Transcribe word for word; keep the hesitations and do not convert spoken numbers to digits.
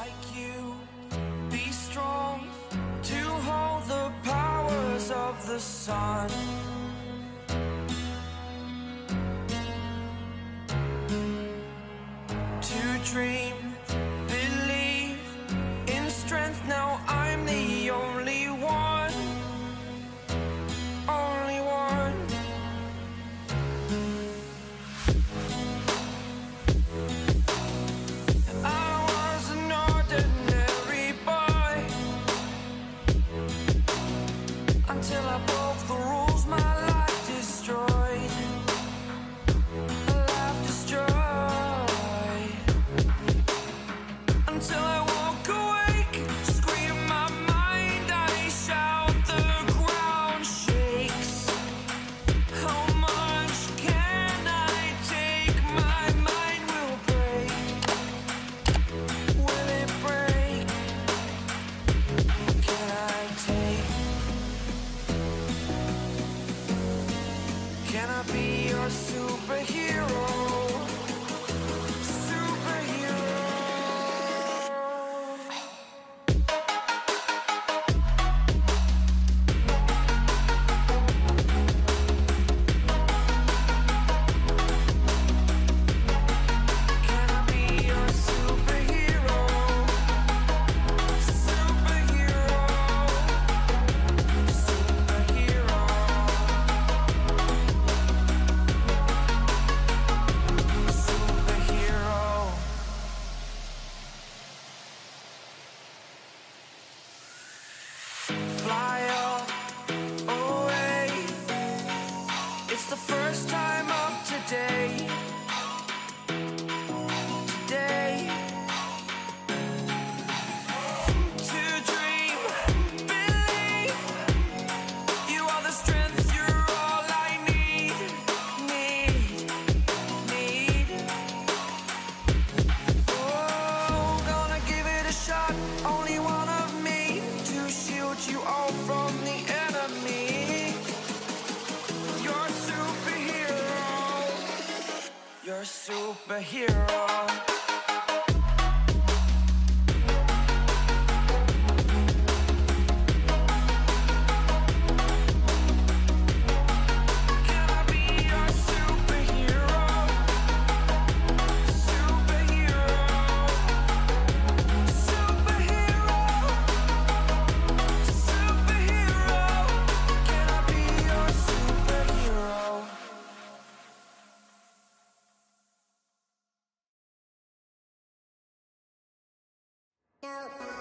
like you. Be strong to hold the powers of the sun. To dream, believe in strength. Now I'm the only one, only one. I was an ordinary boy until I broke the rules. My life destroyed. My life destroyed until I woke awake, scream my mind. I shout, the ground shakes. How much can I take? My mind will break. Will it break? Can I take? Can I be your superhero? It's the first time of today. You're a superhero. No.